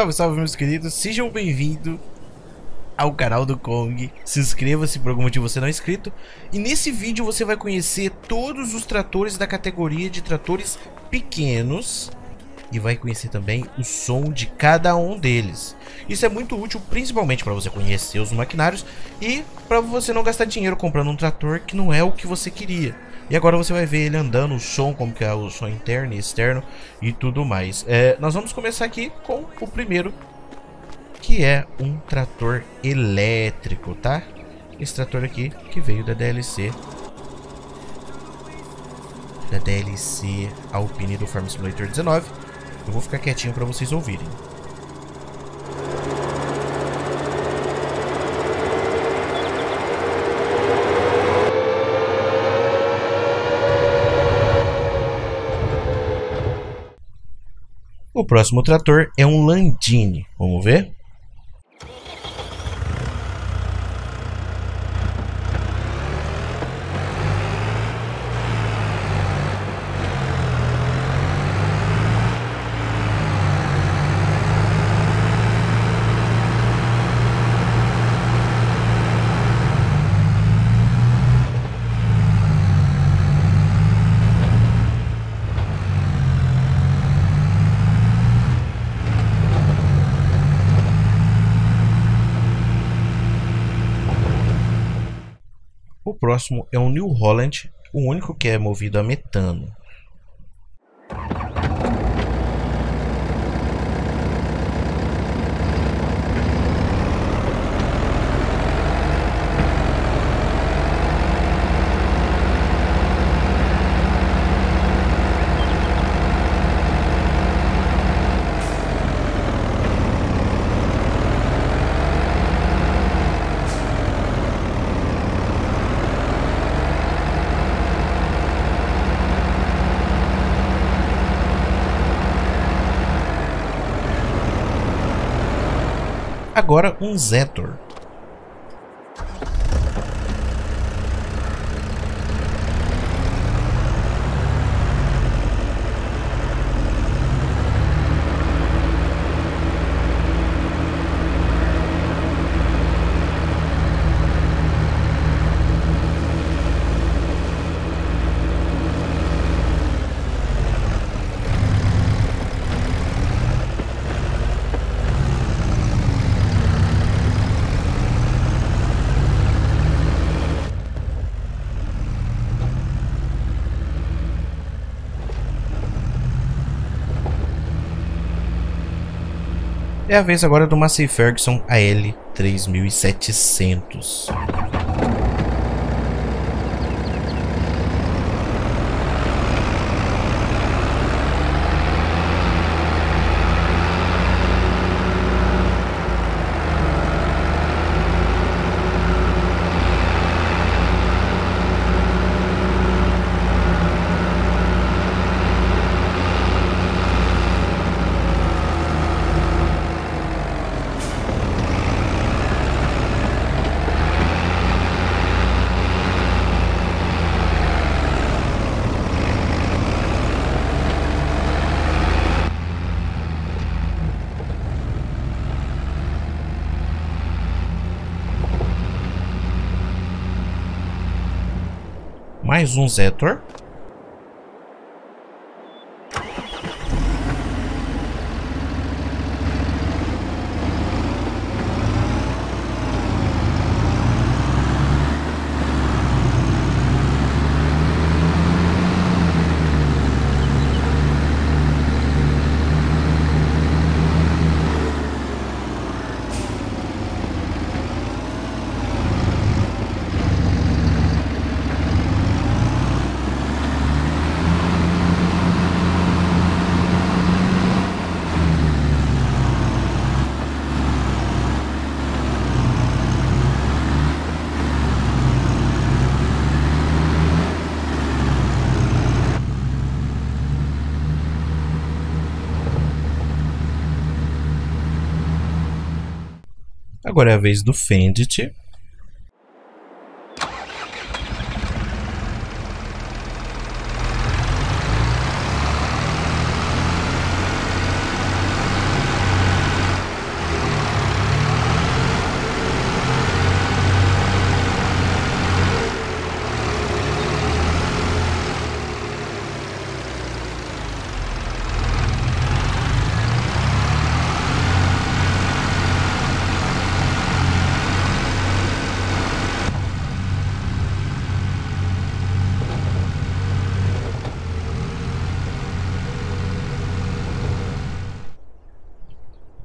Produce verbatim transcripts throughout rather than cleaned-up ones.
Salve, salve meus queridos, sejam bem-vindos ao canal do Kong. Se inscreva se por algum motivo você não é inscrito. E nesse vídeo você vai conhecer todos os tratores da categoria de tratores pequenos. E vai conhecer também o som de cada um deles. Isso é muito útil principalmente para você conhecer os maquinários e para você não gastar dinheiro comprando um trator que não é o que você queria. E agora você vai ver ele andando, o som, como que é o som interno e externo e tudo mais. É, nós vamos começar aqui com o primeiro, que é um trator elétrico, tá? Esse trator aqui que veio da D L C. Da D L C Alpine do Farm Simulator dezenove. Eu vou ficar quietinho para vocês ouvirem. O próximo trator é um Landini. Vamos ver? O próximo é um New Holland, o único que é movido a metano. Agora um Zetor. É a vez agora do Massey Ferguson A L três mil e setecentos. Mais um Zetor. Agora é a vez do Fendt.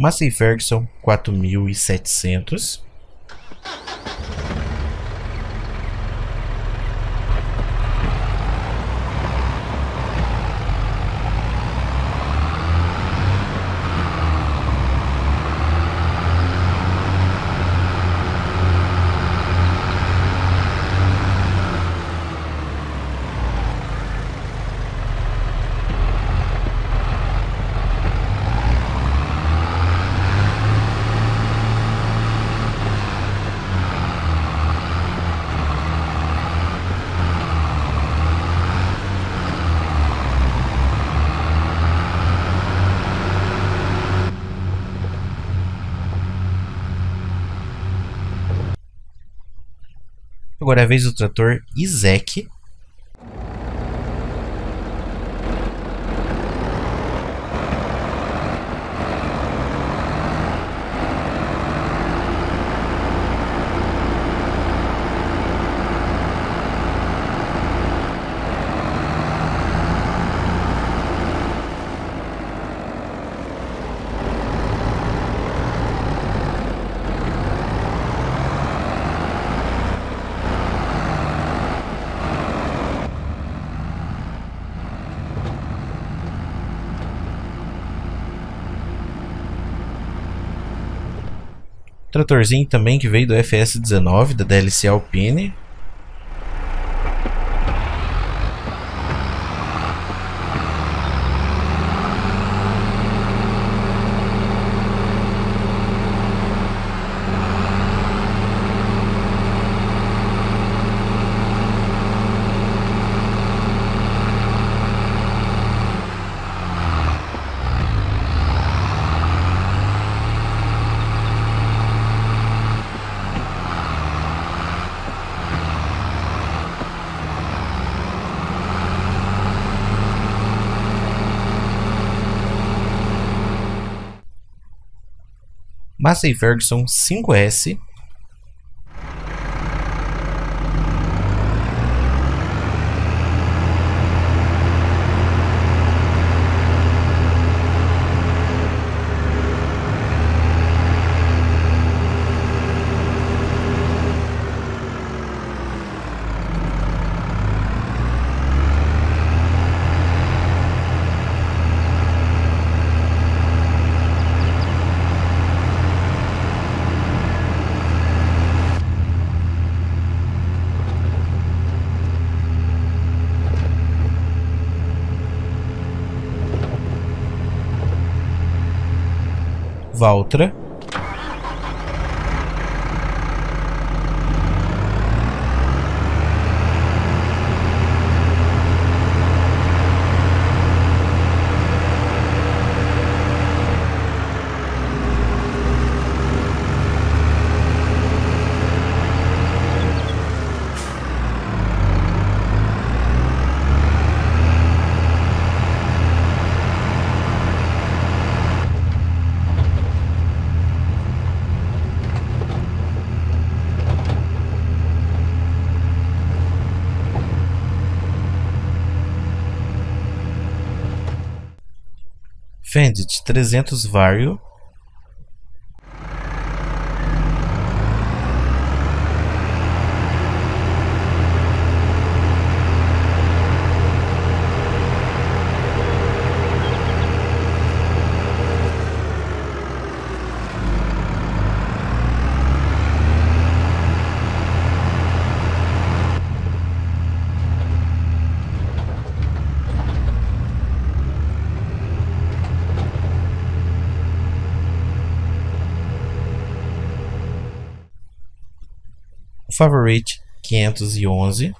Massey Ferguson quatro mil e setecentos. Agora é a vez do trator Isaac. Tratorzinho também que veio do F S dezenove da D L C Alpine. Massey Ferguson cinco S. Valtra. Fendt trezentos Vario. Favorite quinhentos e onze.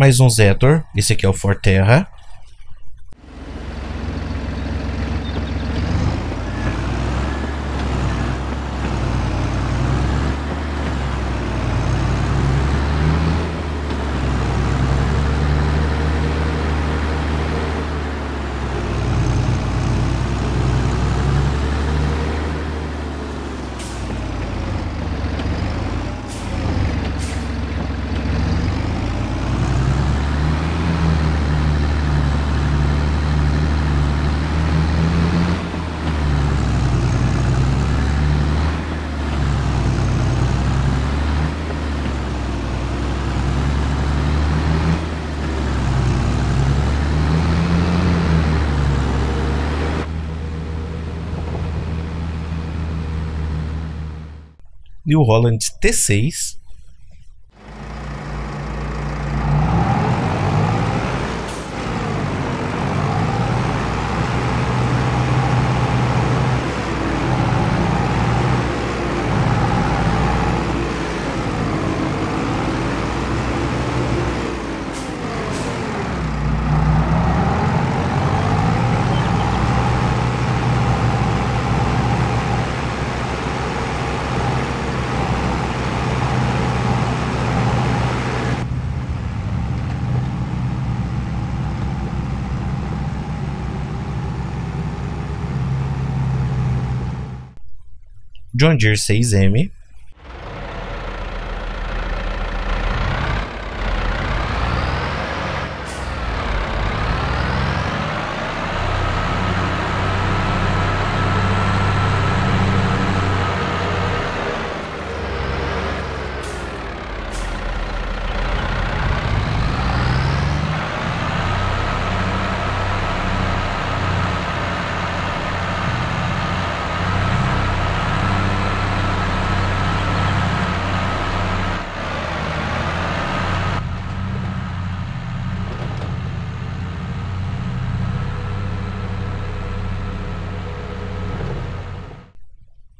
mais um Zetor. Esse aqui é o Forterra. New Holland T seis. John Deere seis M.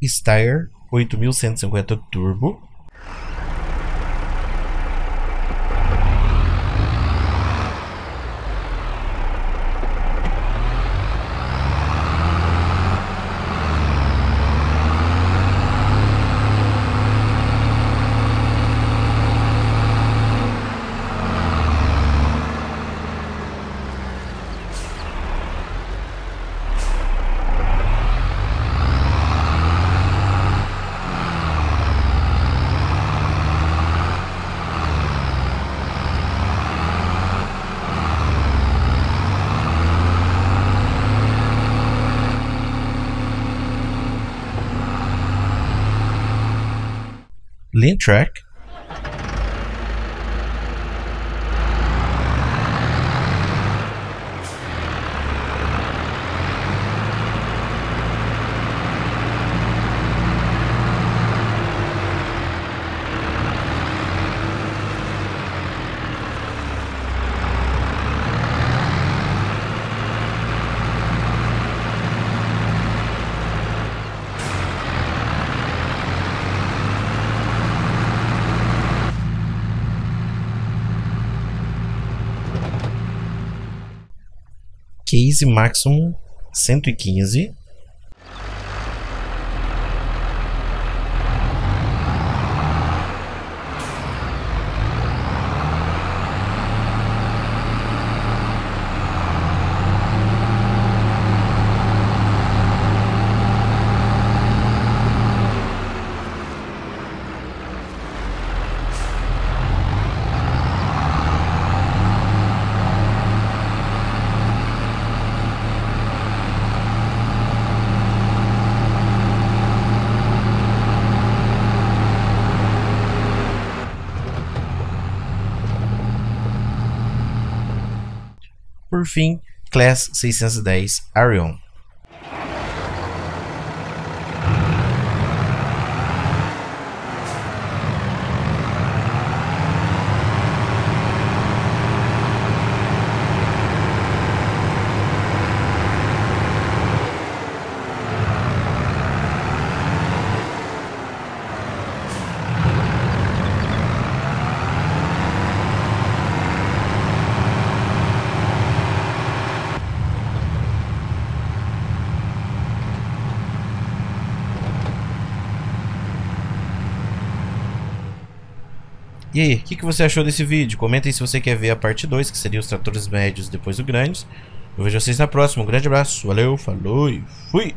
Steyr oito mil cento e cinquenta Turbo. Track. Case Maximum cento e quinze. Por fim, Class seiscentos e dez Arion. E aí, o que, que você achou desse vídeo? Comentem se você quer ver a parte dois, que seria os tratores médios depois do grandes. Eu vejo vocês na próxima. Um grande abraço. Valeu, falou e fui!